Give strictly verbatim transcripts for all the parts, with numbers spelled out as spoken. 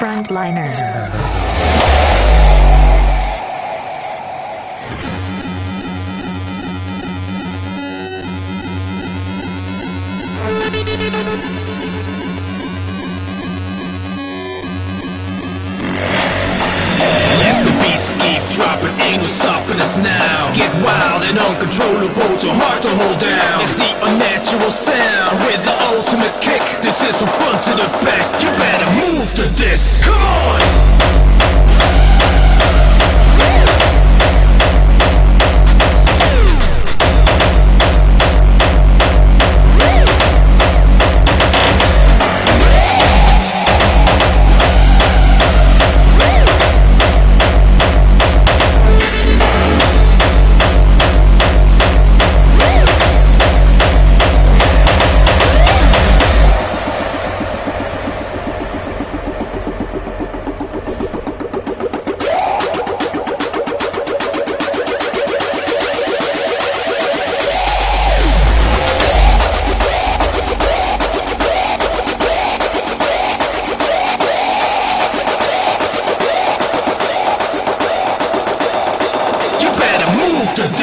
Frontliner. Now get wild and uncontrollable, too hard to hold down. It's the unnatural sound with the ultimate kick. This is from front to the back. You better move to this. Come on.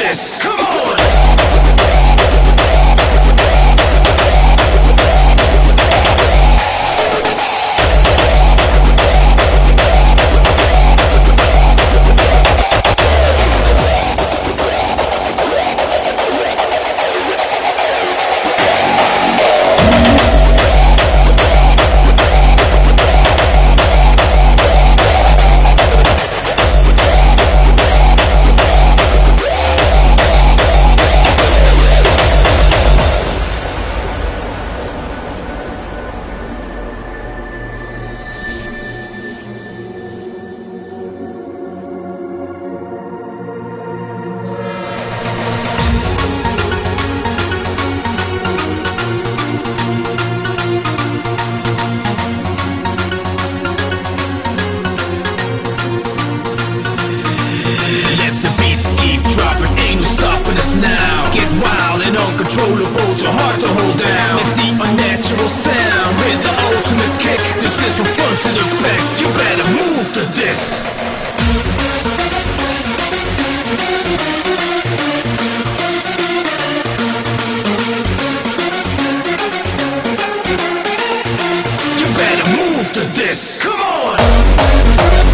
This. Come on! Uncontrollable, too hard to hold down. It's the unnatural sound with the ultimate kick. This is from front to the back. You better move to this. You better move to this. Come on!